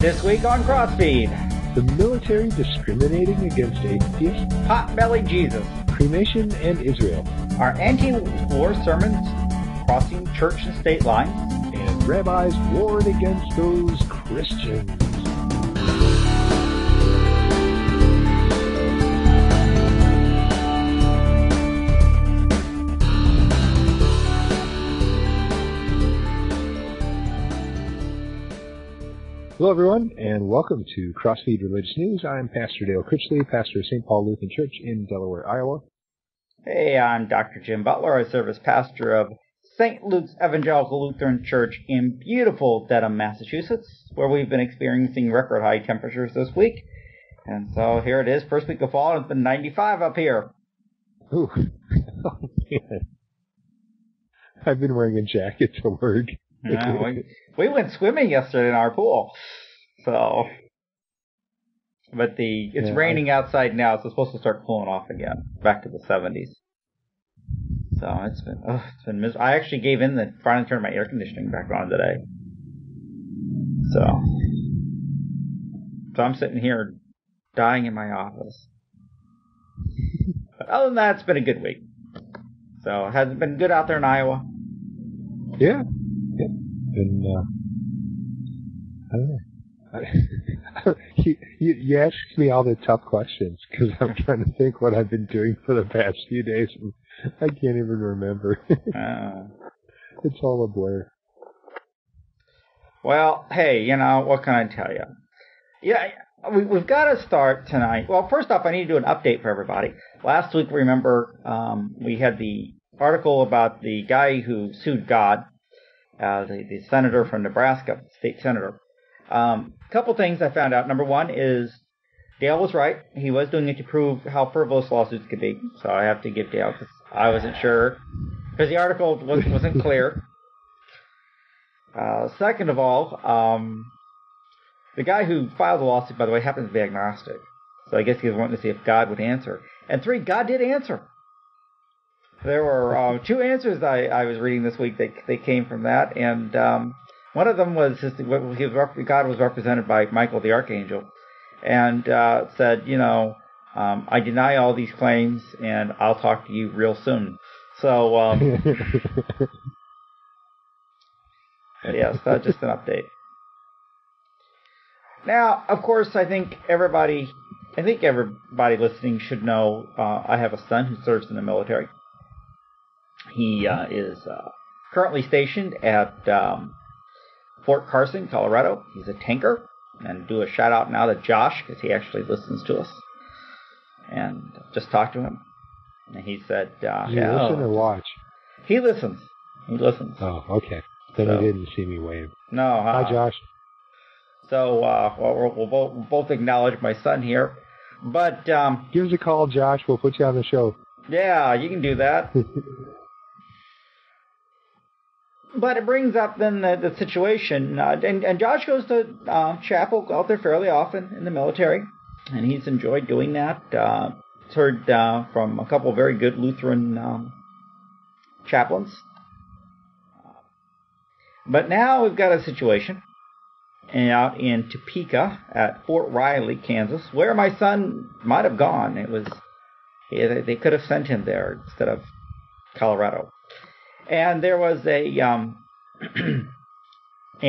This week on CrossFeed. The military discriminating against atheists. Hot-bellied Jesus. Cremation and Israel. Our anti-war sermons crossing church and state lines. And rabbis warn against those Christians. Hello, everyone, and welcome to CrossFeed Religious News. I'm Pastor Dale Critchley, pastor of St. Paul Lutheran Church in Delaware, Iowa. Hey, I'm Dr. Jim Butler. I serve as pastor of St. Luke's Evangelical Lutheran Church in beautiful Dedham, Massachusetts, where we've been experiencing record high temperatures this week. And so here it is, first week of fall, and it's been 95 up here. Ooh. Oh, man. I've been wearing a jacket to work. Yeah, we went swimming yesterday in our pool, so. But it's raining outside now, so it's supposed to start cooling off again, back to the 70s. So it's been miserable. I actually gave in and finally turned my air conditioning back on today. So I'm sitting here dying in my office. But other than that, it's been a good week. So it hasn't been good out there in Iowa. Yeah. And I don't know. You ask me all the tough questions because I'm trying to think what I've been doing for the past few days. And I can't even remember. It's all a blur. Well, hey, you know, what can I tell you? Yeah, we've got to start tonight. Well, first off, I need to do an update for everybody. Last week, remember, we had the article about the guy who sued God. The senator from Nebraska, state senator. Couple things I found out. Number one is Dale was right. He was doing it to prove how frivolous lawsuits could be. So I have to give Dale because I wasn't sure. Because the article wasn't clear. Second of all, the guy who filed the lawsuit, by the way, happens to be agnostic. So I guess he was wanting to see if God would answer. And three, God did answer. There were two answers I was reading this week that came from that, and one of them was God was represented by Michael the Archangel, and said, you know, I deny all these claims, and I'll talk to you real soon. So, yes, that's just an update. Now, of course, I think everybody listening should know I have a son who serves in the military. He is currently stationed at Fort Carson, Colorado. He's a tanker. And do a shout out now to Josh because he actually listens to us. And just talked to him. And he said, listen or watch? He listens. Oh, okay. Then he didn't see me wave. No. Hi, Josh. So we'll both acknowledge my son here. But give us a call, Josh. We'll put you on the show. Yeah, you can do that. But it brings up then the situation, and Josh goes to chapel out there fairly often in the military, and he's enjoyed doing that. He's heard from a couple of very good Lutheran chaplains. But now we've got a situation out in Topeka at Fort Riley, Kansas, where my son might have gone. They could have sent him there instead of Colorado. And there was an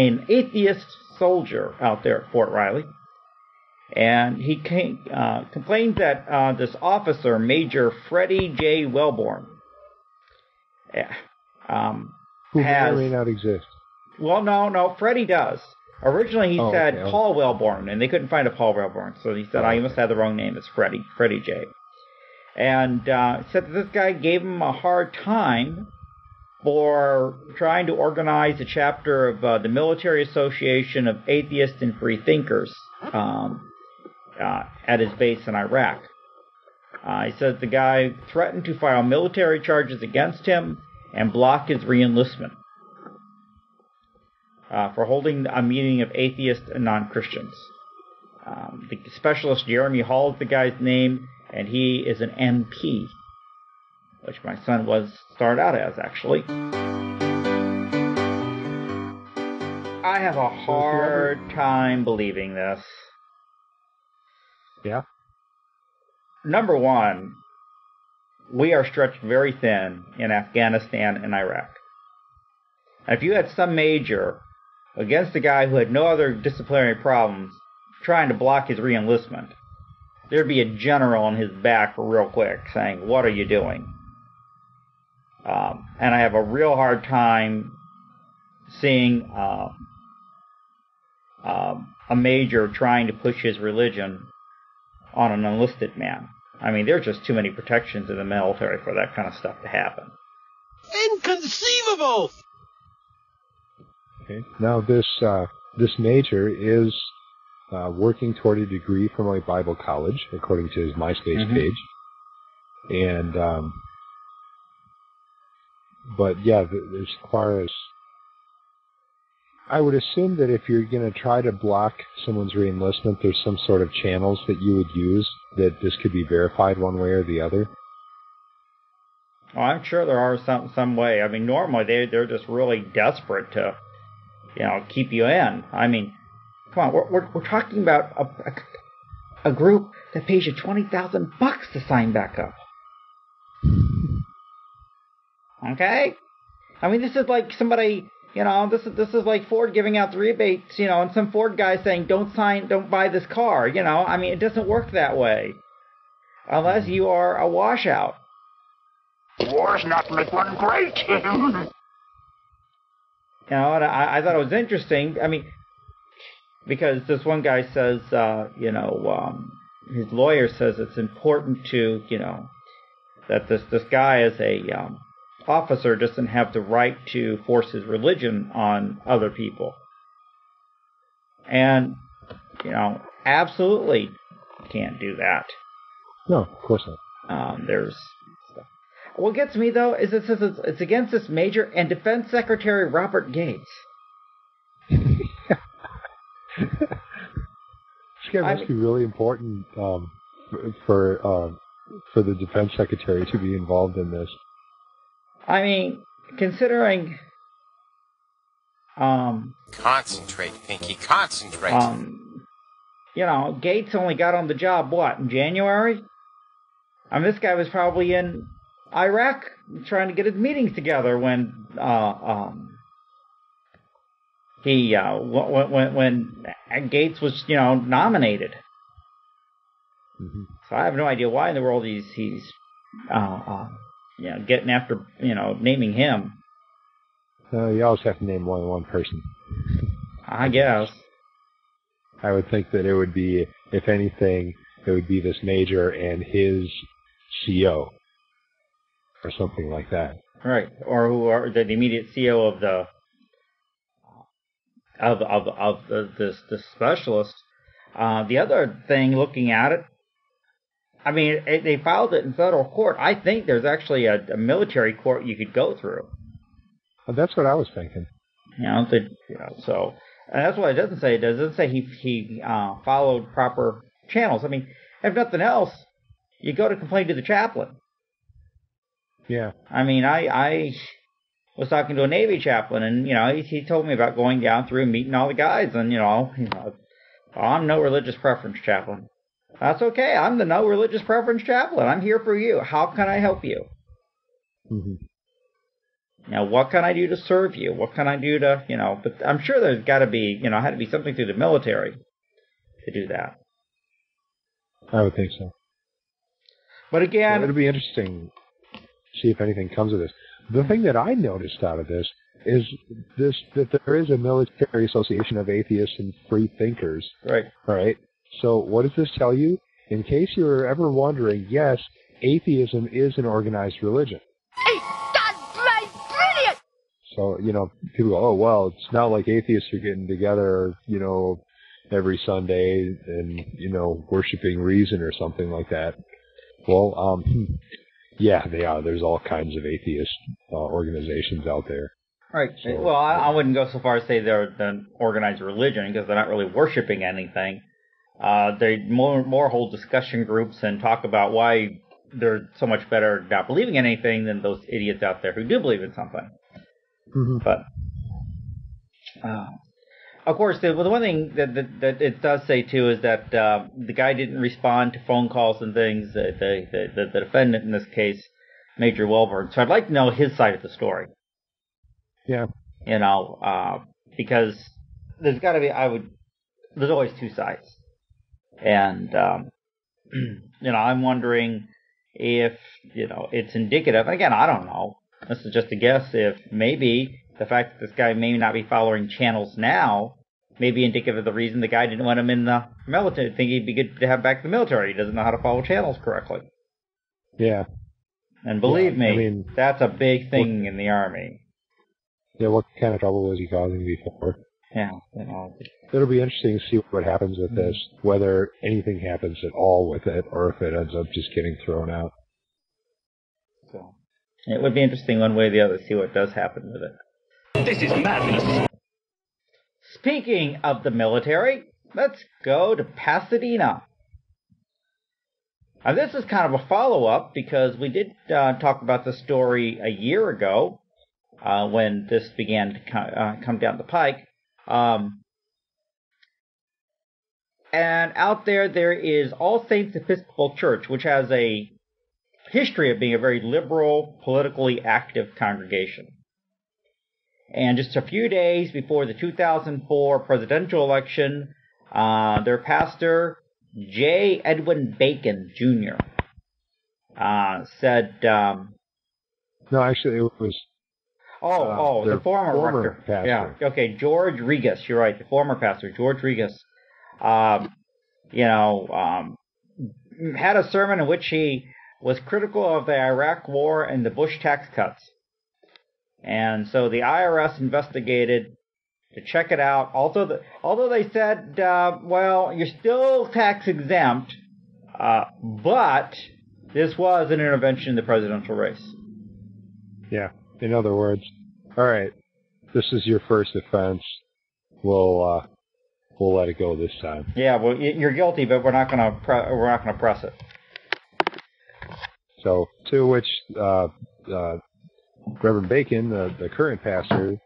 atheist soldier out there at Fort Riley, and he complained that this officer, Major Freddie J. Wellborn, who may or may not exist. Well, no, Freddie does. Originally, he said Paul Wellborn, and they couldn't find a Paul Wellborn, so he said, I must have the wrong name. It's Freddie J. And said that this guy gave him a hard time for trying to organize a chapter of the Military Association of Atheists and Free Thinkers at his base in Iraq. He says the guy threatened to file military charges against him and block his re-enlistment for holding a meeting of atheists and non-Christians. The specialist Jeremy Hall is the guy's name, and he is an MP. Which my son started out as, actually. I have a hard time believing this. Yeah. Number one, we are stretched very thin in Afghanistan and Iraq. And if you had some major against a guy who had no other disciplinary problems trying to block his re-enlistment, there'd be a general on his back real quick saying, what are you doing? And I have a real hard time seeing a major trying to push his religion on an enlisted man. I mean, there's just too many protections in the military for that kind of stuff to happen. Inconceivable! Okay. Now, this major is working toward a degree from a Bible college, according to his MySpace page. And, but yeah, as far as, I would assume that if you're going to try to block someone's re-enlistment, there's some sort of channels that you would use that this could be verified one way or the other. Oh, I'm sure there are some way. I mean, normally they're just really desperate to, you know, keep you in. I mean, come on, we're talking about a group that pays you $20,000 to sign back up. Okay? I mean, this is like somebody. You know, this is like Ford giving out the rebates, you know, and some Ford guy saying, don't buy this car, you know. I mean, it doesn't work that way. Unless you are a washout. Wars not make one great. You know, and I thought it was interesting, I mean, because this one guy says, you know, his lawyer says it's important to, you know, that this guy is a... officer doesn't have the right to force his religion on other people. And, you know, absolutely can't do that. No, of course not. There's stuff. What gets me, though, is it says it's against this major and Defense Secretary Robert Gates. This guy must be really important for the Defense Secretary to be involved in this. I mean, considering... concentrate, Pinky, concentrate. You know, Gates only got on the job, what, in January? I mean, this guy was probably in Iraq trying to get his meetings together when he when Gates was, you know, nominated. Mm-hmm. So I have no idea why in the world he's you know, getting after, you know, naming him. You always have to name more than one person. I guess. I would think that it would be, if anything, it would be this major and his CO. Or something like that. Right. Or who are the immediate CO of the... Of this specialist. The other thing, looking at it, I mean, they filed it in federal court. I think there's actually a military court you could go through. Well, that's what I was thinking. You know, so and that's why it doesn't say. It doesn't say he followed proper channels. I mean, if nothing else, you go to complain to the chaplain. Yeah. I mean, I was talking to a Navy chaplain, and, you know, he told me about going down through and meeting all the guys, and, you know I'm no religious preference chaplain. That's okay. I'm the no religious preference chaplain. I'm here for you. How can I help you? Mm-hmm. Now, what can I do to serve you? What can I do to, you know, but I'm sure there's got to be, you know, had to be something through the military to do that. I would think so. But again... It'll be interesting to see if anything comes of this. The thing that I noticed out of this is that there is a Military Association of Atheists and Free Thinkers. Right. Right. So what does this tell you? In case you were ever wondering, yes, atheism is an organized religion. Hey, that's right, brilliant! So, you know, people go, oh, well, it's not like atheists are getting together, you know, every Sunday and, you know, worshiping reason or something like that. Well, yeah, they are. There's all kinds of atheist organizations out there. Right. So, well, I wouldn't go so far as to say they're an organized religion because they're not really worshiping anything. They more hold discussion groups and talk about why they're so much better not believing in anything than those idiots out there who do believe in something. Mm-hmm. But Of course, the one thing that it does say, too, is that the guy didn't respond to phone calls and things, the defendant in this case, Major Wellborn. So I'd like to know his side of the story. Yeah. You know, because there's got to be, there's always two sides. And, you know, I'm wondering if, you know, it's indicative. Again, I don't know. This is just a guess if maybe the fact that this guy may not be following channels now may be indicative of the reason the guy didn't want him in the military, thinking he'd be good to have back in the military. He doesn't know how to follow channels correctly. Yeah. And believe me, I mean, that's a big thing in the Army. Yeah, what kind of trouble was he causing before? Yeah. You know. It'll be interesting to see what happens with this, whether anything happens at all with it, or if it ends up just getting thrown out. So, it would be interesting one way or the other to see what does happen with it. This is madness. Speaking of the military, let's go to Pasadena. Now, this is kind of a follow-up because we did talk about the story a year ago when this began to come down the pike. And out there is All Saints Episcopal Church, which has a history of being a very liberal, politically active congregation. And just a few days before the 2004 presidential election, their pastor, J. Edwin Bacon, Jr., said... no, actually, it was... the former rector. Pastor. Yeah, okay, George Regas, you're right, the former pastor, George Regas, had a sermon in which he was critical of the Iraq War and the Bush tax cuts. And so the IRS investigated to check it out. Although they said, well, you're still tax exempt, but this was an intervention in the presidential race. Yeah. In other words, all right, this is your first offense. We'll let it go this time. Yeah. Well, you're guilty, but we're not gonna press it. So to which Reverend Bacon, the current pastor,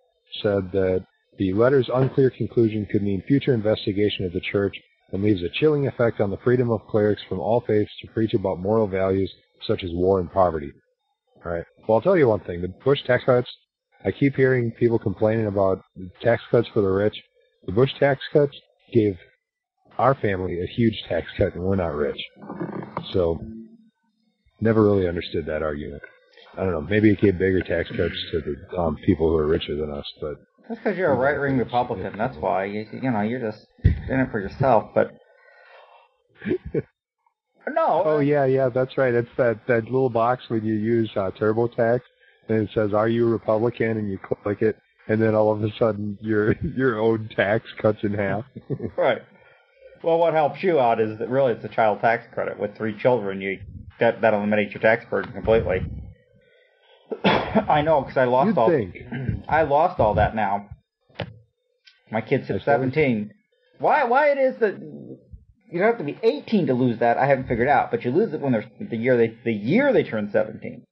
said that the letter's unclear conclusion could mean future investigation of the church and leaves a chilling effect on the freedom of clerics from all faiths to preach about moral values such as war and poverty. All right. Well, I'll tell you one thing. The Bush tax cuts, I keep hearing people complaining about tax cuts for the rich. The Bush tax cuts gave our family a huge tax cut, and we're not rich. So never really understood that argument. I don't know. Maybe it gave bigger tax cuts to the people who are richer than us, but that's because you're a right-wing Republican. That's why you know you're just in it for yourself. But no. Oh yeah, that's right. It's that little box when you use TurboTax, and it says, "Are you a Republican?" And you click it, and then all of a sudden your own tax cuts in half. Right. Well, what helps you out is that really it's the child tax credit. With three children, that'll eliminate your tax burden completely. I know, because I lost all that now. My kids hit 17. Why it is that you don't have to be 18 to lose that? I haven't figured out, but you lose it when they're the year they turn 17.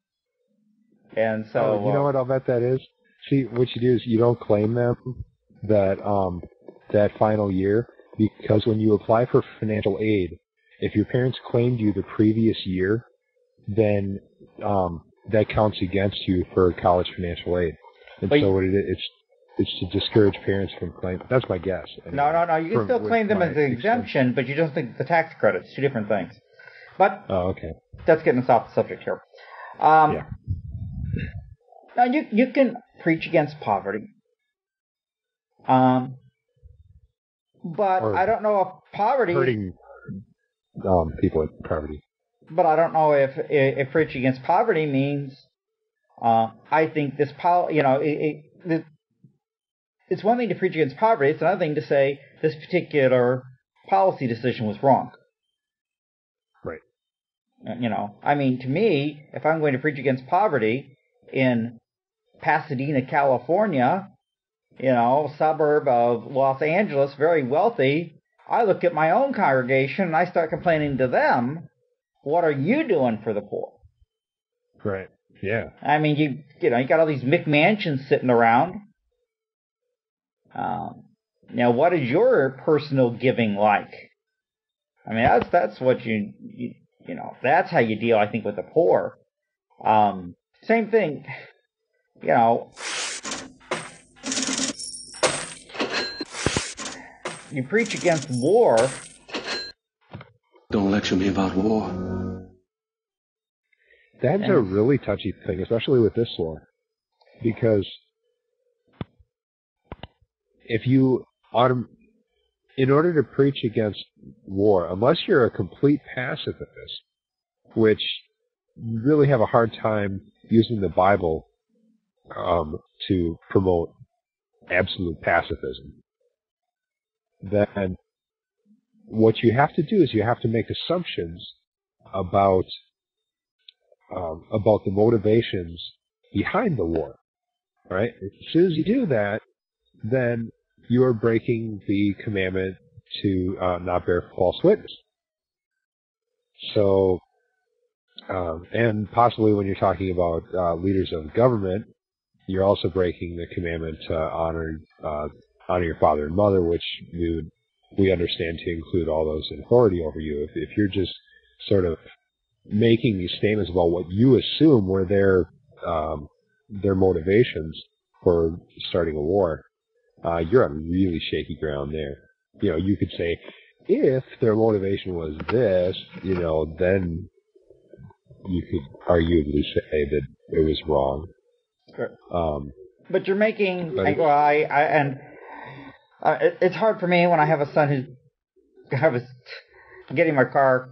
And so you know what I'll bet that is. See, what you do is you don't claim them that final year, because when you apply for financial aid, if your parents claimed you the previous year, then that counts against you for college financial aid. And but so it's to discourage parents from claiming. That's my guess. Anyway. No. You can still claim them as an exemption, but you don't think the tax credits. Two different things. But okay. That's getting us off the subject here. Yeah. Now you can preach against poverty. But or I don't know if poverty hurting people in poverty. But I don't know if preach against poverty means I think this it's one thing to preach against poverty. It's another thing to say this particular policy decision was wrong. Right. You know, I mean, to me, if I'm going to preach against poverty in Pasadena, California, you know, suburb of Los Angeles, very wealthy, I look at my own congregation and I start complaining to them. What are you doing for the poor? Right. Yeah. I mean, you know, you got all these McMansions sitting around. Now, what is your personal giving like? I mean, that's what you know, that's how you deal, I think, with the poor. Same thing, you know. You preach against war. Don't lecture me about war. That's a really touchy thing, especially with this one. Because if you, in order to preach against war, unless you're a complete pacifist, which you really have a hard time using the Bible to promote absolute pacifism, then what you have to do is you have to make assumptions about the motivations behind the war, right? As soon as you do that, then you are breaking the commandment to not bear false witness. So, and possibly when you're talking about leaders of government, you're also breaking the commandment to honor your father and mother, which we understand to include all those in authority over you. If you're just sort of making these statements about what you assume were their motivations for starting a war, you're on really shaky ground there. You know, you could say, if their motivation was this, you know, then you could arguably say that it was wrong. Sure. But you're making, it's hard for me when I have a son who's, I was getting my car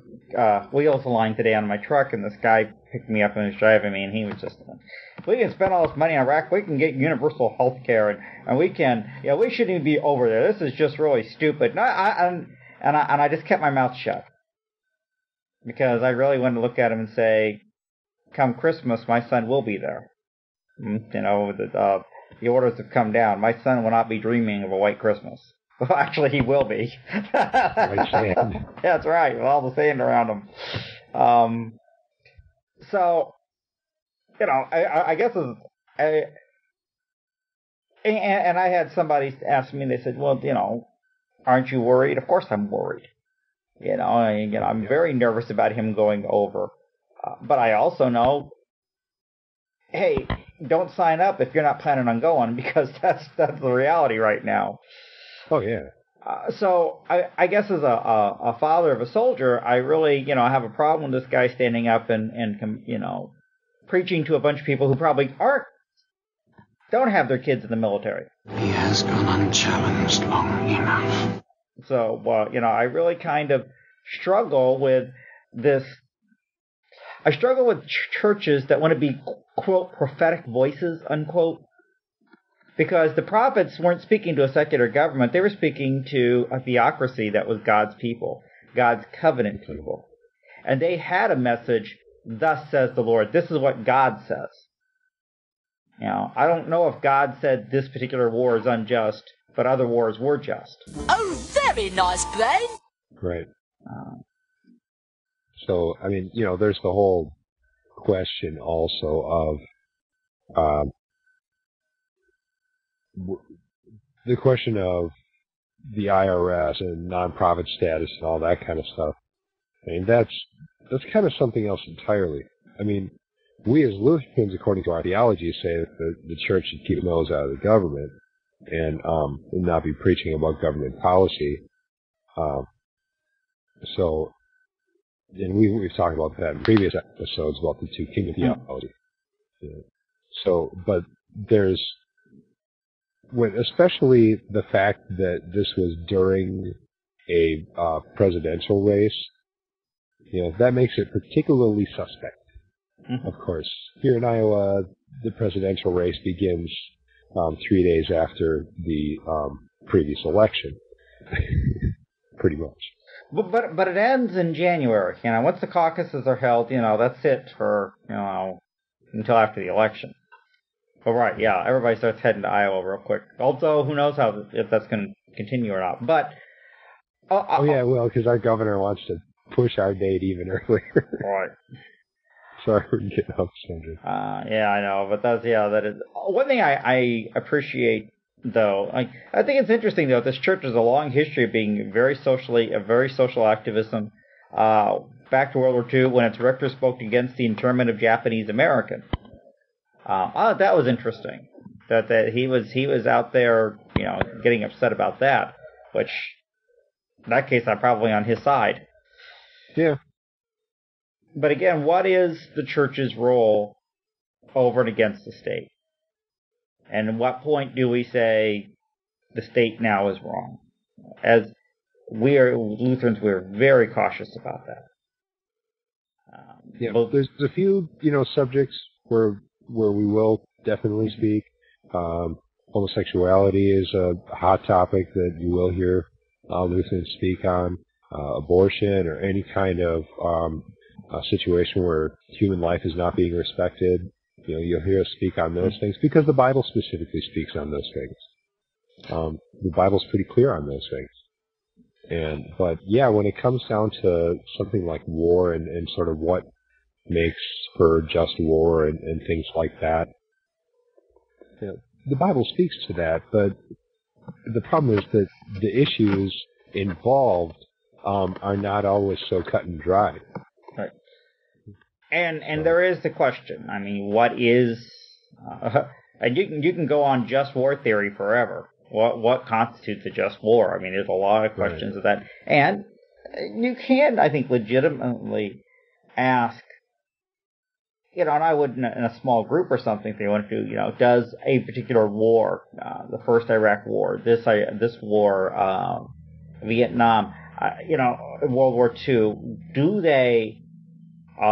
wheels aligned today on my truck, and this guy picked me up and was driving me, and he was just, we can spend all this money on Iraq, we can get universal health care, and we can, yeah, we shouldn't even be over there. This is just really stupid. And I just kept my mouth shut because I really wanted to look at him and say, come Christmas, my son will be there. You know, the orders have come down. My son will not be dreaming of a white Christmas. Well, actually, he will be. White sand. That's right, with all the sand around him. So, you know, I guess it's... And I had somebody ask me, they said, well, you know, aren't you worried? Of course I'm worried. You know, I'm very nervous about him going over. But I also know, hey, don't sign up if you're not planning on going, because that's the reality right now. Oh, yeah. So I guess as a father of a soldier, I really, you know, I have a problem with this guy standing up and you know, preaching to a bunch of people who probably don't have their kids in the military. He has gone unchallenged long enough. So, you know, I really kind of struggle with this. I struggle with churches that want to be, quote, prophetic voices, unquote. Because the prophets weren't speaking to a secular government. They were speaking to a theocracy that was God's people, God's covenant people. And they had a message, thus says the Lord. This is what God says. Now, I don't know if God said this particular war is unjust, but other wars were just. Oh, very nice play. Right. So, I mean, you know, there's the whole question also of... the question of the IRS and nonprofit status and all that kind of stuff. I mean, that's kind of something else entirely. I mean, we as Lutherans, according to our theology, say that the church should keep those out of the government and not be preaching about government policy. So, and we've talked about that in previous episodes about the two kingdom theology. Yeah. So, but there's especially the fact that this was during a presidential race, you know, that makes it particularly suspect. Mm-hmm. Of course, here in Iowa, the presidential race begins 3 days after the previous election, pretty much. But it ends in January. You know, once the caucuses are held, you know, that's it for, you know, until after the election. Oh, right, yeah, everybody starts heading to Iowa real quick. Although, who knows if that's going to continue or not. But oh, yeah, well, because our governor wants to push our date even earlier. Right. Sorry for getting off subject. Yeah, I know, but that's, yeah, that is... One thing I appreciate though. I think it's interesting, though, this church has a long history of being very social activism, back to World War II when its rector spoke against the internment of Japanese Americans. I thought that was interesting, that he was out there, you know, getting upset about that, which in that case I'm probably on his side. Yeah. But again, what is the church's role over and against the state? And at what point do we say the state now is wrong? As we are Lutherans, we're very cautious about that. Yeah, there's a few, you know, subjects where we will definitely speak. Homosexuality is a hot topic that you will hear Lutherans speak on. Abortion or any kind of situation where human life is not being respected. You know, you'll hear us speak on those things because the Bible specifically speaks on those things. The Bible's pretty clear on those things. But yeah, when it comes down to something like war and sort of what makes for just war and things like that, you know, the Bible speaks to that, but the problem is that the issues involved are not always so cut and dry. Right. And there is the question. I mean, what is? And you can go on just war theory forever. What constitutes a just war? I mean, there's a lot of questions of that. And you can, I think, legitimately ask, you know, and I would, in a small group or something, if they wanted to, you know, does a particular war, the first Iraq war, this war, Vietnam, you know, World War II, do they, you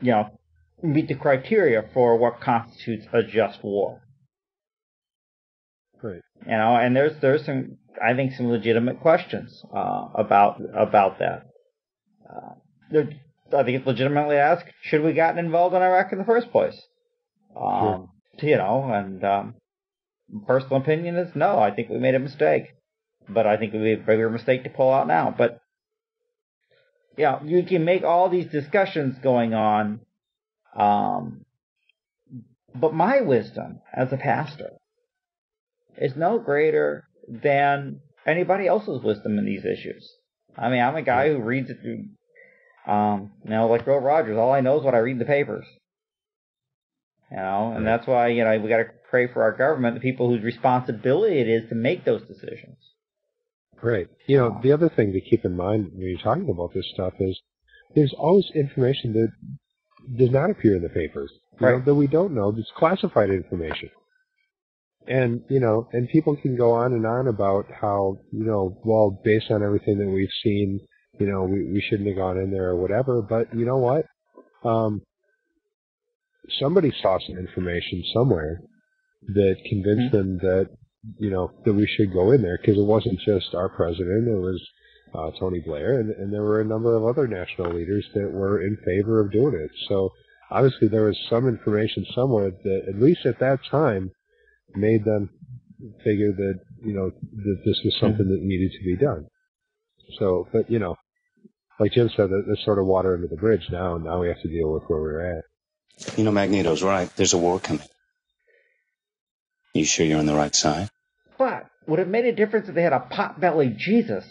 know, meet the criteria for what constitutes a just war? Right. You know, and there's some, I think, some legitimate questions about that. I think it's legitimately asked: should we gotten involved in Iraq in the first place? Sure. You know, and personal opinion is no. I think we made a mistake, but I think it would be a bigger mistake to pull out now. But yeah, you can make all these discussions going on. But my wisdom as a pastor is no greater than anybody else's wisdom in these issues. I mean, I'm a guy who reads it through, you know, like Will Rogers, all I know is what I read in the papers. You know, and that's why, you know, we got to pray for our government, the people whose responsibility it is to make those decisions. Right. You know, the other thing to keep in mind when you're talking about this stuff is there's always information that does not appear in the papers, you know, that we don't know, that's classified information. And, you know, and people can go on about how, you know, well, based on everything that we've seen, you know, we shouldn't have gone in there or whatever. But you know what? Somebody saw some information somewhere that convinced them that, you know, that we should go in there, because it wasn't just our president. It was Tony Blair, and there were a number of other national leaders that were in favor of doing it. So obviously there was some information somewhere that, at least at that time, made them figure that, you know, that this was something that needed to be done. So, but, you know, like Jim said, there's sort of water under the bridge now, and now we have to deal with where we're at. You know, Magneto's right. There's a war coming. You sure you're on the right side? But would it have made a difference if they had a pot-bellied Jesus?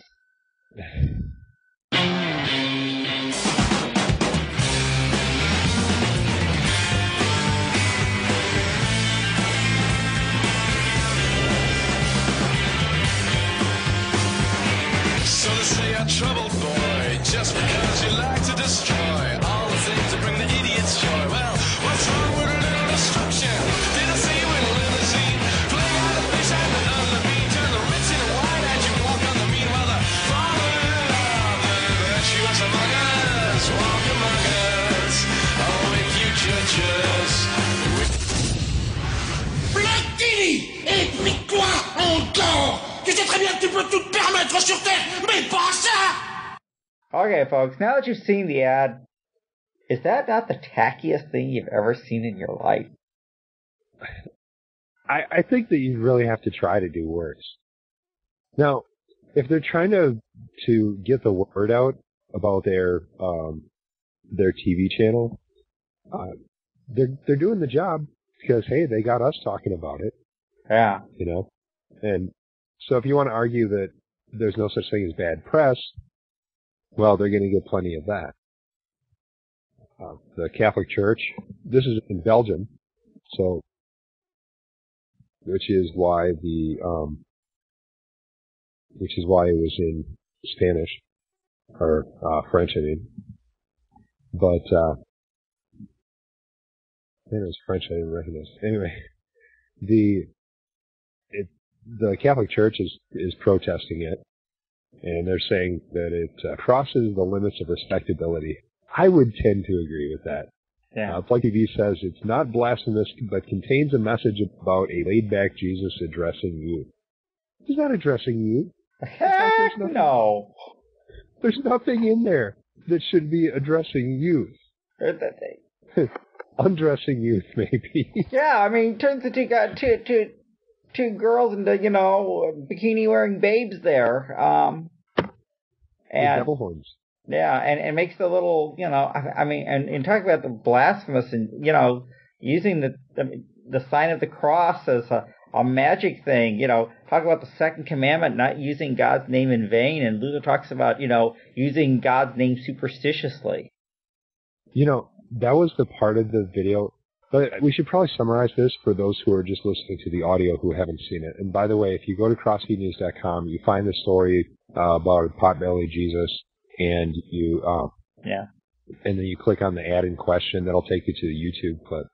Troubled boy, just because you like to destroy all the things that bring the idiots joy. Well, what's wrong with a little destruction? Did I see you in a limousine? Play out the fish out on the beach, turn the rich into white as you walk on the mean, while the father of the virtuous among us walk among us. Oh, if you judge us, Platini, écoute-moi encore. Okay, folks, now that you've seen the ad, is that not the tackiest thing you've ever seen in your life? I think that you really have to try to do worse. Now, if they're trying to get the word out about their TV channel, they're doing the job because, hey, they got us talking about it. Yeah. You know? And so if you want to argue that there's no such thing as bad press, well, they're going to get plenty of that. The Catholic Church, this is in Belgium, so, which is why it was in Spanish, or French, I mean. But, I think it was French, I didn't recognize. Anyway, the Catholic Church is protesting it, and they're saying that it crosses the limits of respectability. I would tend to agree with that. Yeah. Plug TV says it's not blasphemous, but contains a message about a laid-back Jesus addressing you. He's not addressing you. Heck no. There's nothing in there that should be addressing you. Heard that thing. Undressing youth, maybe. Yeah, I mean, turns the two girls into, you know, bikini-wearing babes there. And devil horns. Yeah, and makes the little, you know, I mean, and talk about the blasphemous and, you know, using the sign of the cross as a magic thing, you know, talk about the second commandment, not using God's name in vain, and Luther talks about, you know, using God's name superstitiously. You know, that was the part of the video, but we should probably summarize this for those who are just listening to the audio who haven't seen it. And by the way, if you go to crossfeednews.com, you find the story about Potbelly Jesus, and you and then you click on the ad in question. That'll take you to the YouTube clip.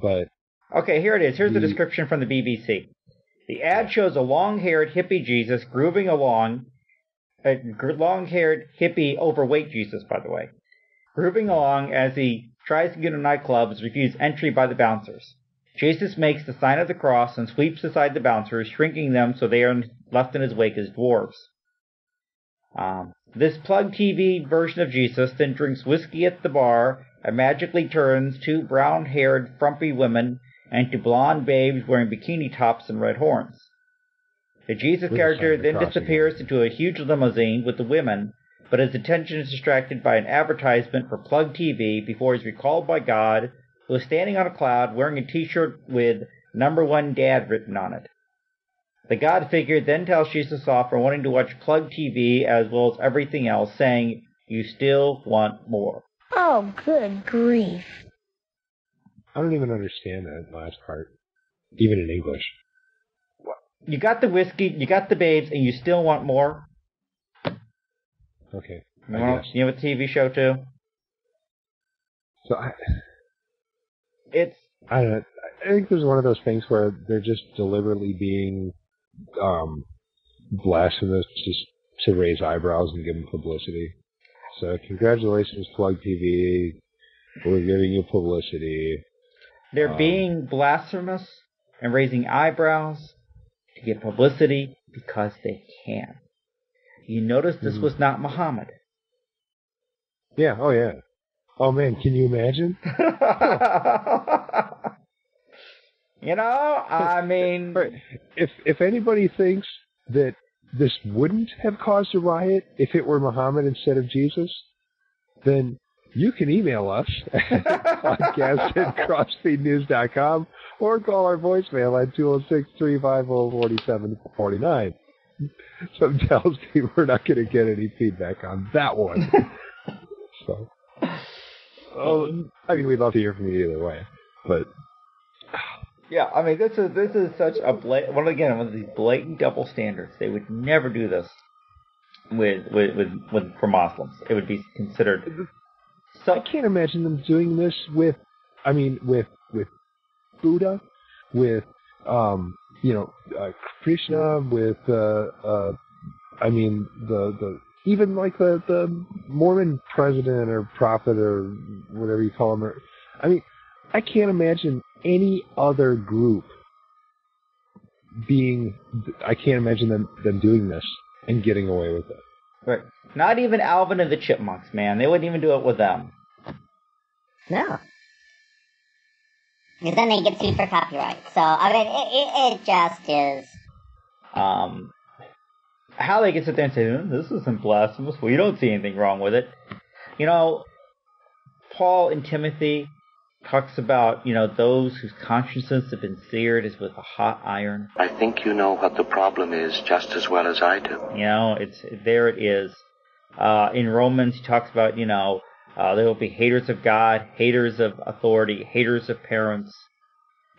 But okay, here it is. Here's the description from the BBC. The ad shows a long-haired hippie Jesus grooving along, a long-haired hippie overweight Jesus, by the way. Grooving along as he tries to get into nightclubs, refused entry by the bouncers. Jesus makes the sign of the cross and sweeps aside the bouncers, shrinking them so they are left in his wake as dwarves. This Plug TV version of Jesus then drinks whiskey at the bar and magically turns two brown-haired, frumpy women into blonde babes wearing bikini tops and red horns. The Jesus character then disappears into a huge limousine with the women, but his attention is distracted by an advertisement for Plug TV before he's recalled by God, who is standing on a cloud wearing a t-shirt with "#1 Dad" written on it. The God figure then tells Jesus off for wanting to watch Plug TV as well as everything else, saying, "You still want more." Oh, good grief. I don't even understand that last part, even in English. You got the whiskey, you got the babes, and you still want more? Okay. You have a TV show too. So I don't know. I think there's one of those things where they're just deliberately being blasphemous just to raise eyebrows and give them publicity. So congratulations, Plug TV. We're giving you publicity. They're being blasphemous and raising eyebrows to get publicity because they can. You notice this was not Muhammad. Yeah, oh yeah. Oh man, can you imagine? You know, I mean... If anybody thinks that this wouldn't have caused a riot if it were Muhammad instead of Jesus, then you can email us at podcast@crossfeednews.com or call our voicemail at 206-350-4749. Some tells me we're not going to get any feedback on that one. So, I mean, we'd love to hear from you either way, but yeah, I mean, this is such a one of these blatant double standards. They would never do this with for Muslims. It would be considered. So I can't imagine them doing this with Buddha, with. Krishna, with the Mormon president or prophet or whatever you call him. I mean, I can't imagine any other group being. I can't imagine them doing this and getting away with it. Right. Not even Alvin and the Chipmunks, man. They wouldn't even do it with them. No. Because then they get sued for copyright. So, I mean, it just is. How they can sit there and say, this isn't blasphemous. Well, you don't see anything wrong with it. You know, Paul and Timothy talks about, you know, those whose consciences have been seared as with a hot iron. I think you know what the problem is just as well as I do. You know, there it is. In Romans, he talks about, you know, there will be haters of God, haters of authority, haters of parents.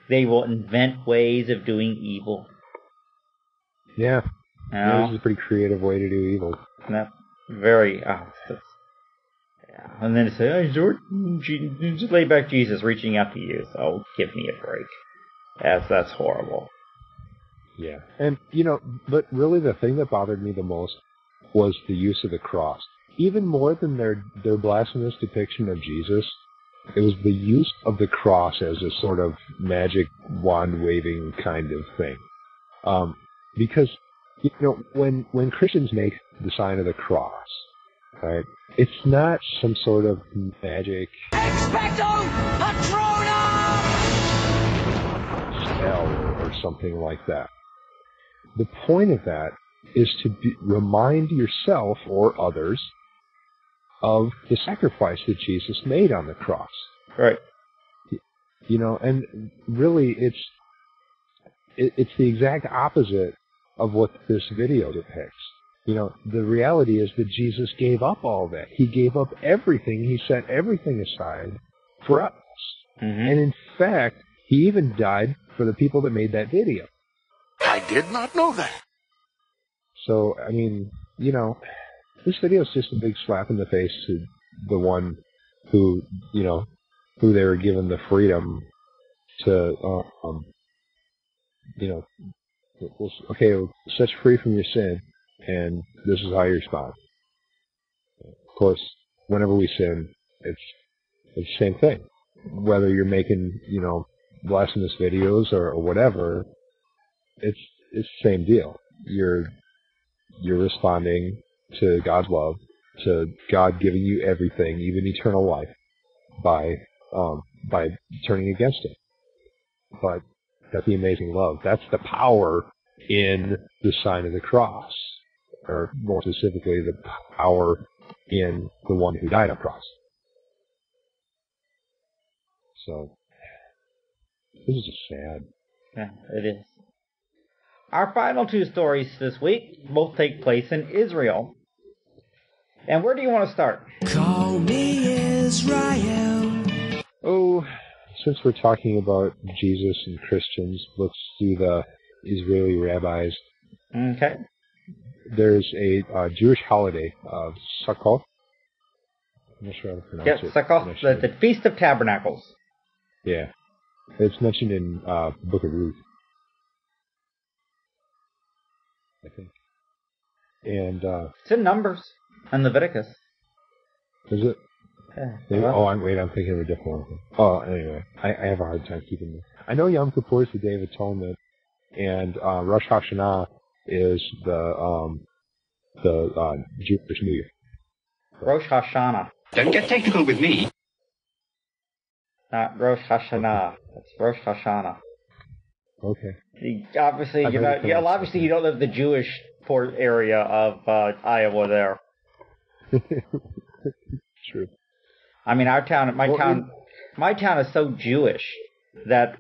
They will invent ways of doing evil. Yeah. You know? This is a pretty creative way to do evil. And then they say, just lay back Jesus reaching out to you, so give me a break. That's horrible. Yeah. And, you know, but really the thing that bothered me the most was the use of the cross. Even more than their blasphemous depiction of Jesus, it was the use of the cross as a sort of magic wand-waving kind of thing. Because, you know, when Christians make the sign of the cross, right, it's not some sort of magic Expecto Patronum spell or something like that. The point of that is to remind yourself or others of the sacrifice that Jesus made on the cross. Right. You know, and really it's the exact opposite of what this video depicts. You know, the reality is that Jesus gave up all that. He gave up everything. He set everything aside for us. Mm-hmm. And in fact, he even died for the people that made that video. I did not know that. So, I mean, you know, this video is just a big slap in the face to the one who, you know, who they were given the freedom to, you know, okay, set you free from your sin, and this is how you respond. Of course, whenever we sin, it's the same thing. Whether you're making, you know, blasphemous videos or whatever, it's the same deal. You're responding to God's love, to God giving you everything, even eternal life, by turning against it. But that's the amazing love. That's the power in the sign of the cross, or more specifically, the power in the one who died on the cross. So, this is just sad. Yeah, it is. Our final two stories this week both take place in Israel. And where do you want to start? Call me Israel. Oh, since we're talking about Jesus and Christians, let's do the Israeli rabbis. Okay. There's a Jewish holiday of Sukkot. I'm not sure how to pronounce it. Yeah, Sukkot, the Feast of Tabernacles. Yeah. It's mentioned in the Book of Ruth, I think. And it's in Numbers and Leviticus. Is it? I'm thinking of a different one. Oh, anyway, I have a hard time keeping this. I know Yom Kippur is the Day of Atonement, and Rosh Hashanah is the Jewish New Year. Rosh Hashanah. Don't get technical with me. Not Rosh Hashanah. Okay. That's Rosh Hashanah. Okay. Obviously, you don't live in the Jewish port area of Iowa there. True. I mean, my town is so Jewish that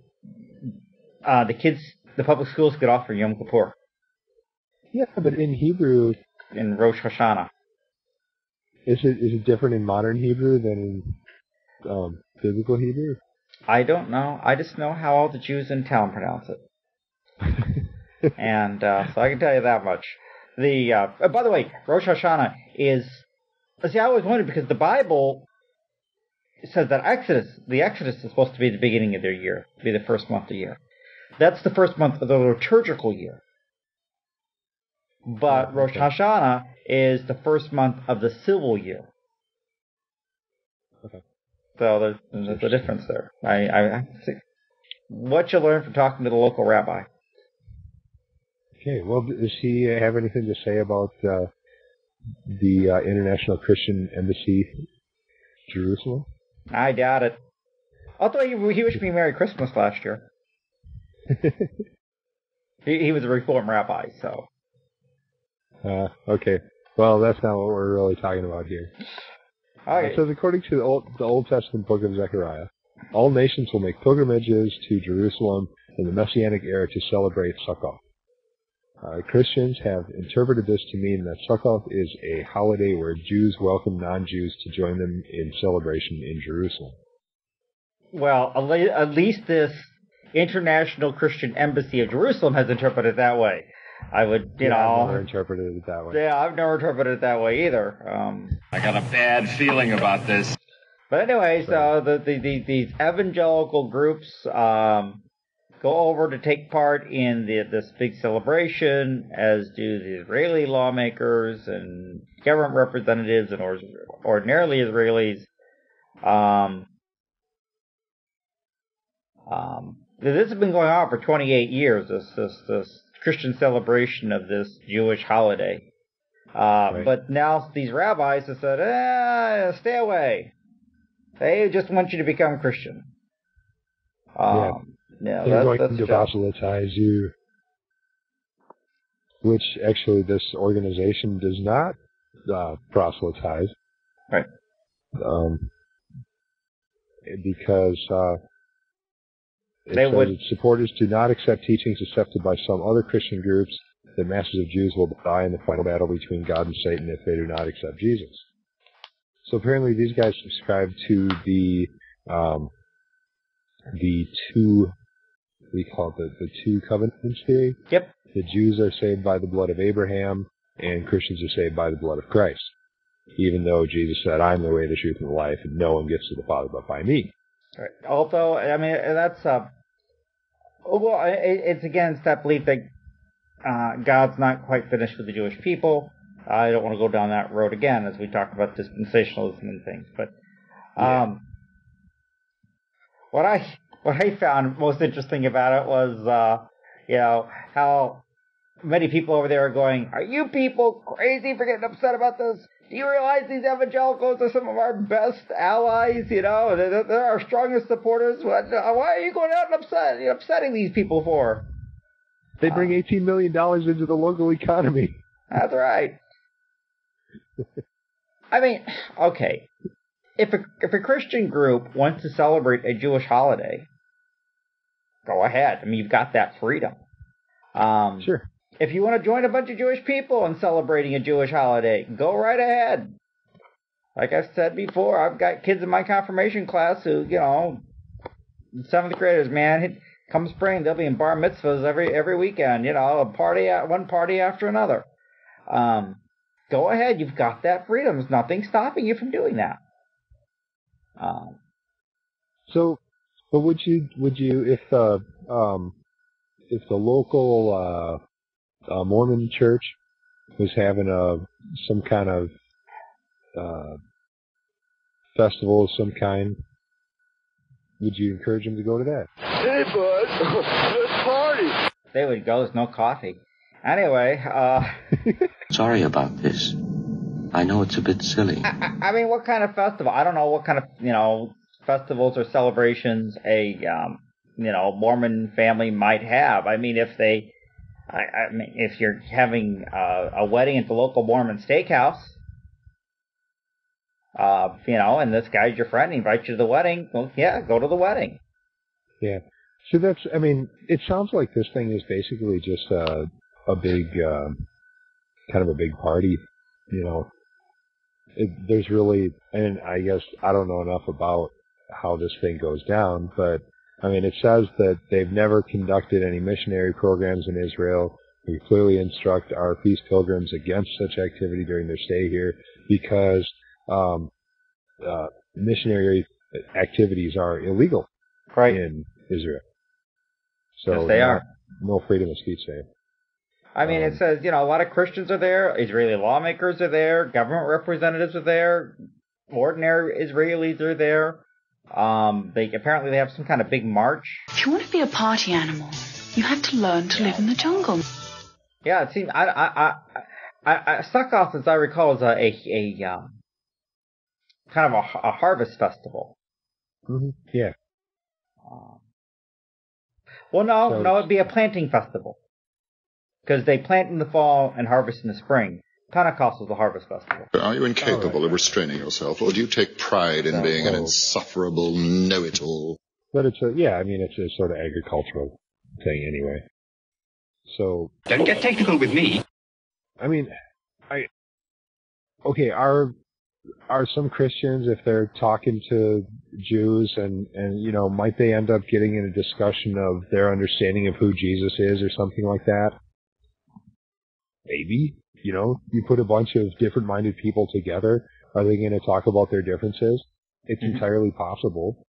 the public schools get off for Yom Kippur. Yeah, but in Hebrew, in Rosh Hashanah, is it different in modern Hebrew than in biblical Hebrew? I don't know. I just know how all the Jews in town pronounce it. And so I can tell you that much. By the way, Rosh Hashanah is... See, I always wondered, because the Bible says that the Exodus is supposed to be the beginning of their year, to be the first month of the year. That's the first month of the liturgical year. But Rosh Hashanah is the first month of the civil year. Okay. So there's a difference there. I see what you learn from talking to the local rabbi. Okay, well, does he have anything to say about the International Christian Embassy in Jerusalem? I doubt it. Although he wished me Merry Christmas last year. he was a Reform rabbi, so. Okay. Well, that's not what we're really talking about here. All right. It says, according to the Old Testament book of Zechariah, All nations will make pilgrimages to Jerusalem in the Messianic era to celebrate Sukkot. Christians have interpreted this to mean that Sukkot is a holiday where Jews welcome non-Jews to join them in celebration in Jerusalem. Well, at least this International Christian Embassy of Jerusalem has interpreted it that way. I've never interpreted it that way. Yeah, I've never interpreted it that way either. I got a bad feeling about this. But anyway, so these evangelical groups go over to take part in this big celebration, as do the Israeli lawmakers and government representatives and ordinarily Israelis. This has been going on for 28 years, this Christian celebration of this Jewish holiday. Right. But now these rabbis have said, stay away. They just want you to become Christian. Yeah, they're going to proselytize you, which actually this organization does not proselytize. Right. Because its supporters do not accept teachings accepted by some other Christian groups that masses of Jews will die in the final battle between God and Satan if they do not accept Jesus. So apparently these guys subscribe to the two covenants theory. Yep. The Jews are saved by the blood of Abraham, and Christians are saved by the blood of Christ, even though Jesus said, I'm the way, the truth, and the life, and no one gets to the Father but by me. Right. Although, I mean, that's it's against that belief that God's not quite finished with the Jewish people. I don't want to go down that road again as we talk about dispensationalism and things. But what I found most interesting about it was, how many people over there are going, are you people crazy for getting upset about this? Do you realize these evangelicals are some of our best allies? They're our strongest supporters. Why are you going out and upsetting these people for? They bring $18 million into the local economy. That's right. I mean, okay. If a Christian group wants to celebrate a Jewish holiday, go ahead. I mean, you've got that freedom. Sure. If you want to join a bunch of Jewish people in celebrating a Jewish holiday, go right ahead. Like I've said before, I've got kids in my confirmation class who, seventh graders, man, come spring, they'll be in bar mitzvahs every weekend, one party after another. Go ahead. You've got that freedom. There's nothing stopping you from doing that. But would you, if the local, Mormon church was having some kind of, festival of some kind, would you encourage them to go to that? Hey, bud, let's party. They would go. There's no coffee. Anyway, sorry about this. I know it's a bit silly. I mean, what kind of festival? I don't know what kind of, festivals or celebrations a, Mormon family might have. I mean, if you're having a wedding at the local Mormon steakhouse, and this guy's your friend, he invites you to the wedding, well, yeah, go to the wedding. Yeah. So it sounds like this thing is basically just a big, kind of a big party, there's really, and I guess I don't know enough about how this thing goes down, but it says that they've never conducted any missionary programs in Israel. We clearly instruct our peace pilgrims against such activity during their stay here because, missionary activities are illegal in Israel. So yes, they are. No freedom of speech there. It says, a lot of Christians are there, Israeli lawmakers are there, government representatives are there, ordinary Israelis are there. They have some kind of big march. If you want to be a party animal, you have to learn to live in the jungle. Yeah, it seems, Sukkot, as I recall, is kind of a harvest festival. Mm-hmm. Yeah. It'd be a planting festival. Because they plant in the fall and harvest in the spring. Pentecost is the harvest festival. Are you incapable of restraining yourself, or do you take pride in being an insufferable know-it-all? But it's a, yeah, I mean, it's a sort of agricultural thing anyway. So. Don't get technical with me. I mean, are some Christians, if they're talking to Jews and, you know, might they end up getting in a discussion of their understanding of who Jesus is or something like that? Maybe. You know, you put a bunch of different-minded people together, are they going to talk about their differences? It's entirely possible,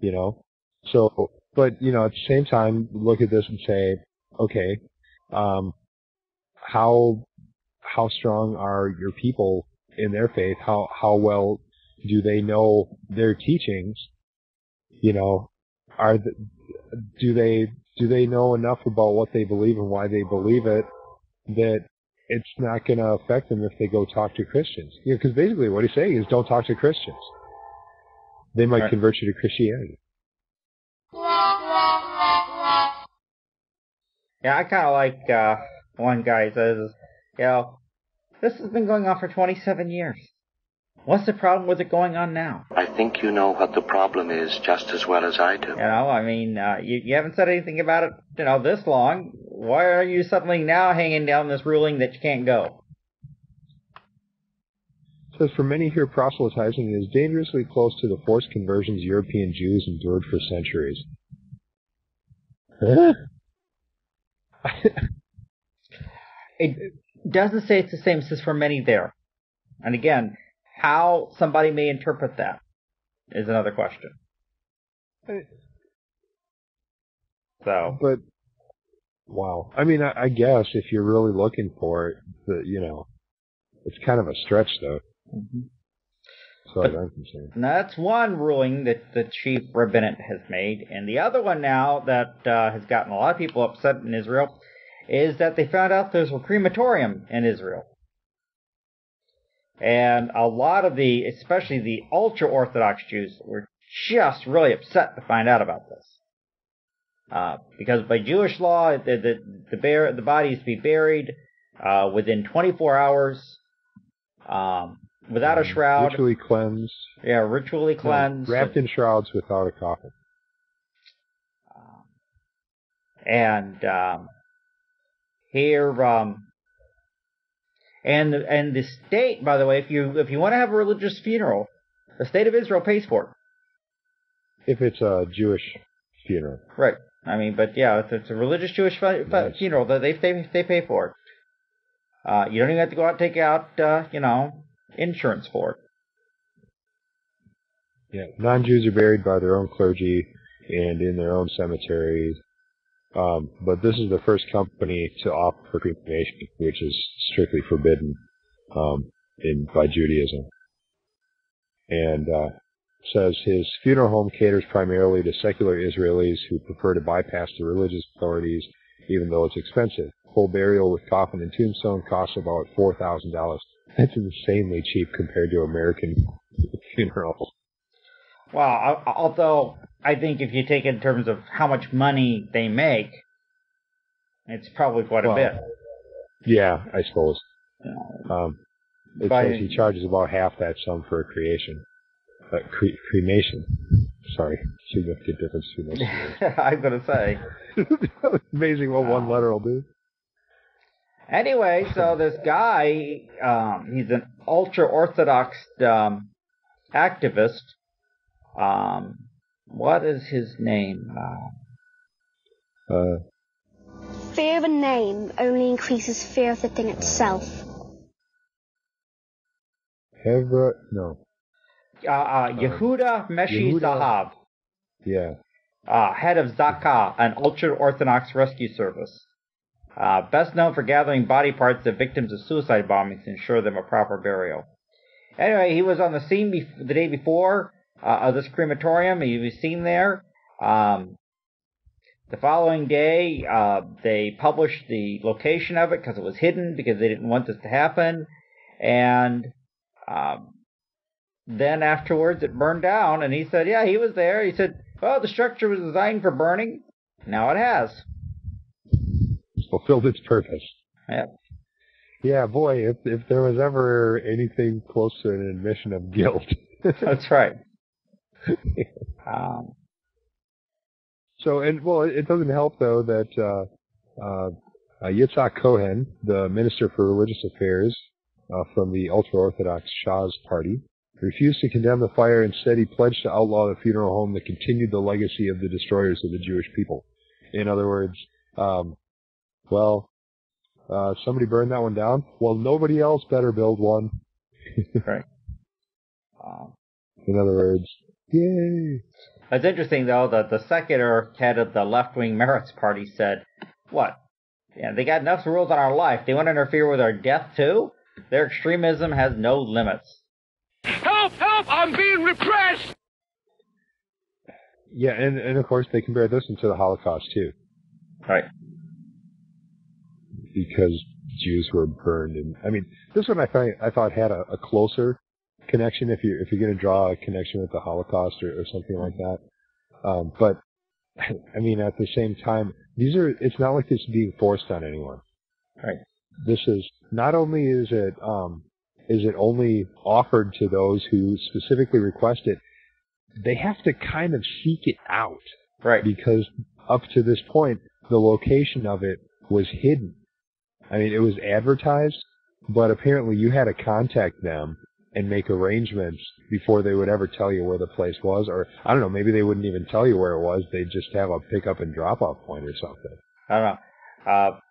you know. So, but, you know, at the same time, look at this and say, okay, how strong are your people in their faith? How well do they know their teachings? You know, do they know enough about what they believe and why they believe it that it's not going to affect them if they go talk to Christians? You know, because basically what he's saying is don't talk to Christians. They might convert you to Christianity. Yeah, I kind of like one guy says, you know, this has been going on for 27 years. What's the problem with it going on now? I think you know what the problem is just as well as I do. You know, I mean, you haven't said anything about it, you know, this long. Why are you suddenly now hanging down this ruling that you can't go? It says, for many here, proselytizing is dangerously close to the forced conversions European Jews endured for centuries. Huh? It doesn't say it's the same. It says for many there. And again, how somebody may interpret that is another question. So, but wow, I mean, I guess if you're really looking for it, you know, it's kind of a stretch, though. Mm-hmm. So I'm concerned. That's one ruling that the chief rabbinate has made, and the other one now that has gotten a lot of people upset in Israel is that they found out there's a crematorium in Israel. And a lot of the, especially the ultra-Orthodox Jews, were just really upset to find out about this. Because by Jewish law, the body is to be buried within 24 hours, without a shroud. Ritually cleansed. Yeah, ritually cleansed. Wrapped in shrouds without a coffin. And the state, by the way, if you want to have a religious funeral, the state of Israel pays for it. If it's a Jewish funeral, right? I mean, but yeah, if it's a religious Jewish funeral, they pay for it. You don't even have to go out and take out you know, insurance for it. Yeah, non-Jews are buried by their own clergy and in their own cemeteries. But this is the first company to opt for cremation, which is strictly forbidden by Judaism. And says his funeral home caters primarily to secular Israelis who prefer to bypass the religious authorities, even though it's expensive. Full burial with coffin and tombstone costs about $4,000. That's insanely cheap compared to American funerals. Well, although I think if you take it in terms of how much money they make, it's probably quite a bit. Yeah, I suppose. It says he charges about half that sum for a cremation. Sorry, significant difference between those. I'm going to say. Amazing what one letter will do. Anyway, so this guy, he's an ultra-Orthodox activist. What is his name? Fear of a name only increases fear of the thing itself. Yehuda Meshi Zahab. Yeah. Head of Zakah, an ultra-Orthodox rescue service. Best known for gathering body parts of victims of suicide bombings to ensure them a proper burial. Anyway, he was on the scene the day before of this crematorium. He was seen there. The following day, they published the location of it because it was hidden because they didn't want this to happen. And then afterwards, it burned down. And he said, "Yeah, he was there." He said, "Well, the structure was designed for burning. Now it has fulfilled its purpose." Yep. Yeah, boy, if there was ever anything close to an admission of guilt. That's right. It doesn't help, though, that Yitzhak Cohen, the Minister for Religious Affairs from the ultra-Orthodox Shas party, refused to condemn the fire. Instead, he pledged to outlaw the funeral home that continued the legacy of the destroyers of the Jewish people. In other words, somebody burned that one down. Well, nobody else better build one. Right. In other words, yay. It's interesting, though, that the secular head of the left-wing Merits Party said, what? Yeah, they got enough rules on our life. They want to interfere with our death, too? Their extremism has no limits. Help! Help! I'm being repressed! Yeah, and of course, they compare this to the Holocaust, too. Right. Because Jews were burned. And I mean, this one I thought had a closer connection if you're going to draw a connection with the Holocaust or something like that. But I mean, at the same time, it's not like this is being forced on anyone. Right. This is not only is it only offered to those who specifically request it. They have to kind of seek it out. Right. Because up to this point, the location of it was hidden. I mean, it was advertised, but apparently you had to contact them and make arrangements before they would ever tell you where the place was, or, I don't know, maybe they wouldn't even tell you where it was, they'd just have a pick-up and drop-off point or something. I don't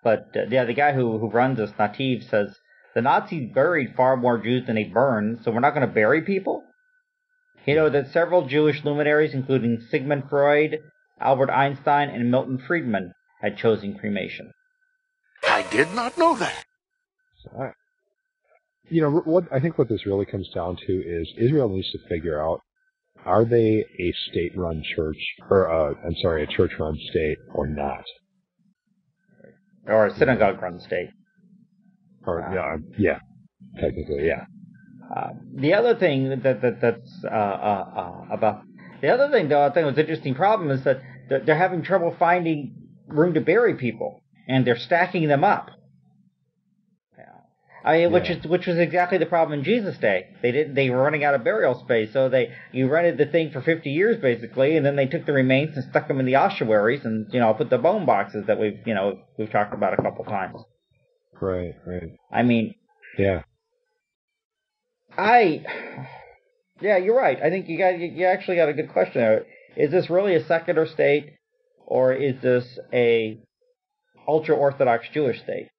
know. The guy who runs this, Nativ, says, the Nazis buried far more Jews than they burned, so we're not going to bury people? You know that several Jewish luminaries, including Sigmund Freud, Albert Einstein, and Milton Friedman, had chosen cremation. I did not know that. Sorry. You know, what this really comes down to is Israel needs to figure out, are they a state-run church, or a church-run state, or not? Or a synagogue-run state. Technically, yeah. The other thing, though, I think was an interesting problem is that they're having trouble finding room to bury people, and they're stacking them up. I mean, which was exactly the problem in Jesus' day. They were running out of burial space, so you rented the thing for 50 years basically, and then they took the remains and stuck them in the ossuaries, and put the bone boxes that we've talked about a couple times. Right. I mean, yeah. You're right. I think you actually got a good question there. Is this really a secular state, or is this a ultra-Orthodox Jewish state?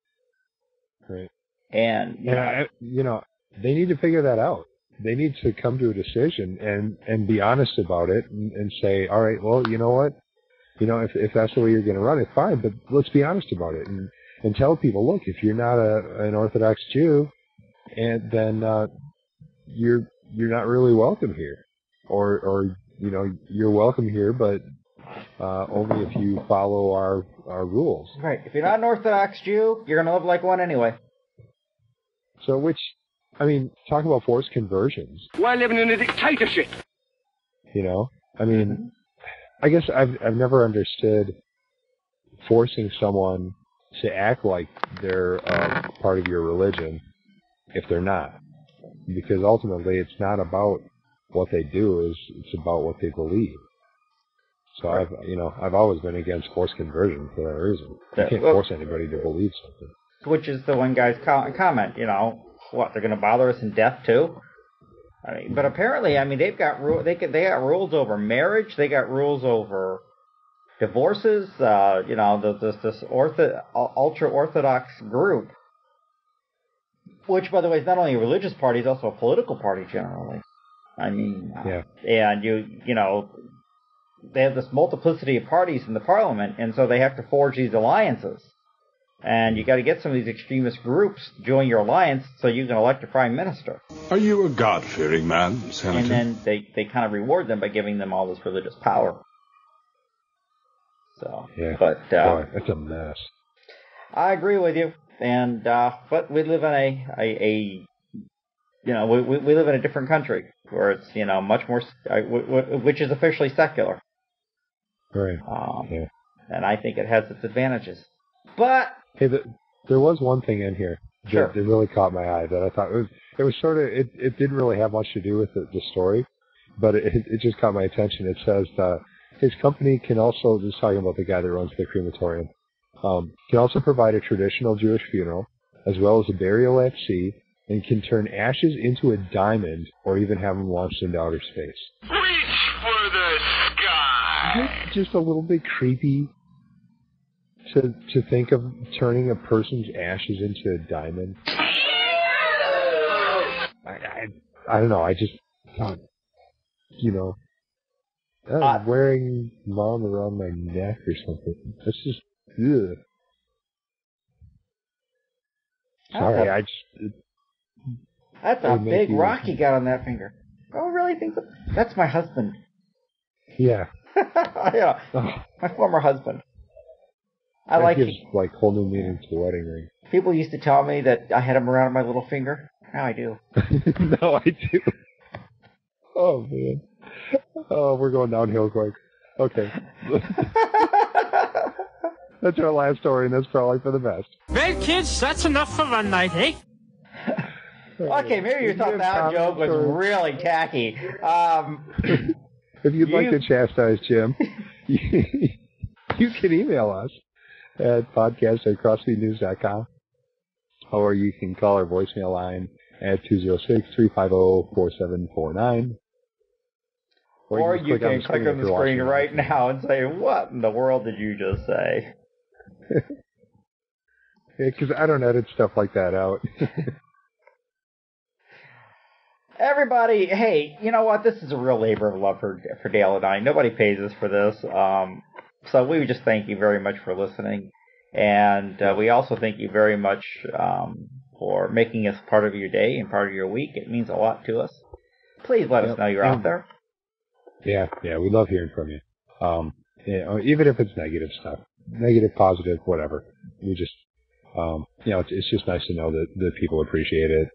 Right. And they need to figure that out. They need to come to a decision and be honest about it and say, all right, well, you know what? If that's the way you're going to run it, fine, but let's be honest about it and tell people, look, if you're not an Orthodox Jew, and then you're not really welcome here, or you're welcome here, but only if you follow our rules. Right. If you're not an Orthodox Jew, you're going to live like one anyway. So talk about forced conversions. We're living in a dictatorship. I guess I've never understood forcing someone to act like they're part of your religion if they're not. Because ultimately it's not about what they do, it's about what they believe. So right. I've always been against forced conversion for that reason. You can't force anybody to believe something. Which is the one guy's comment, they're going to bother us in death too? I mean, but apparently, they got rules over marriage, they got rules over divorces, this ultra-Orthodox group, which, by the way, is not only a religious party, it's also a political party generally. And they have this multiplicity of parties in the parliament, and so they have to forge these alliances. And you got to get some of these extremist groups to join your alliance so you can elect a prime minister. Are you a God-fearing man, Senator? And then they kind of reward them by giving them all this religious power. So, yeah, but it's a mess. I agree with you, and but we live in we live in a different country where it's much more, which is officially secular. Right. And I think it has its advantages, but. Hey, there was one thing in here. Sure. That really caught my eye. That I thought it was sort of it didn't really have much to do with the story, but it just caught my attention. It says his company can also, just talking about the guy that runs the crematorium, can also provide a traditional Jewish funeral as well as a burial at sea, and can turn ashes into a diamond or even have them launched into outer space. Reach for the sky. Just a little bit creepy to think of turning a person's ashes into a diamond. I don't know. I just thought, you know, I'm wearing mom around my neck or something. That's just, ugh. Sorry, I just... That's a big rock you got on that finger. Oh, really? Think so? That's my husband. Yeah. Yeah. Oh. My former husband. I like gives, like, whole new meaning to the wedding ring. People used to tell me that I had him around my little finger. Now I do. Now I do. Oh, man. Oh, we're going downhill quick. Okay. That's our last story, and that's probably for the best. Well, kids, that's enough for one night, eh? Okay, maybe your thought-out joke was really tacky. If you'd like to chastise Jim, you can email us at podcast@crossfeednews.com, or you can call our voicemail line at 206-350-4749. Or you can click on the screen right now and say, what in the world did you just say? Because I don't edit stuff like that out. Everybody, hey, you know what? This is a real labor of love for Dale and I. Nobody pays us for this. So we just thank you very much for listening. And we also thank you very much for making us part of your day and part of your week. It means a lot to us. Please let us know you're out there. Yeah, we love hearing from you. Even if it's negative stuff, negative, positive, whatever. We just, it's just nice to know that people appreciate it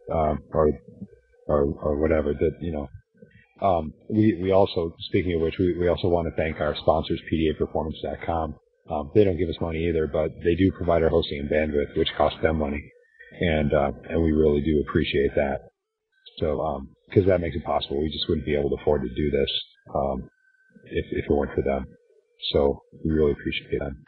or whatever, that, you know. We also, speaking of which, we also want to thank our sponsors, PDAperformance.com. They don't give us money either, but they do provide our hosting and bandwidth, which costs them money. And we really do appreciate that. So, because that makes it possible. We just wouldn't be able to afford to do this, if it weren't for them. So, we really appreciate them.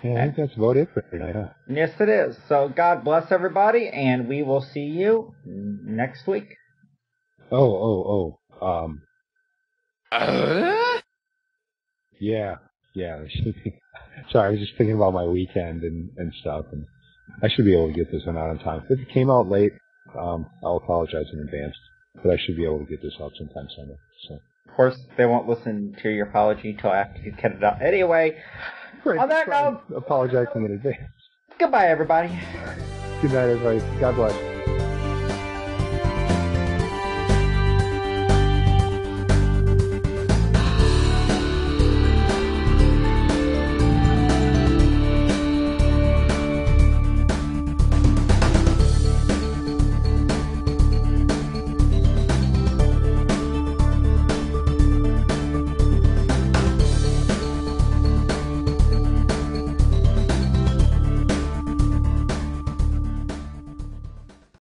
Yeah, I think that's about it for tonight, huh? Yes, it is. So God bless everybody, and we will see you next week. Yeah. Sorry, I was just thinking about my weekend and stuff, and I should be able to get this one out on time. If it came out late, I'll apologize in advance, but I should be able to get this out sometime Sunday. So. Of course, they won't listen to your apology until after you cut it out. Anyway... Great. On that note, apologizing in advance. Goodbye, everybody. Good night, everybody. God bless.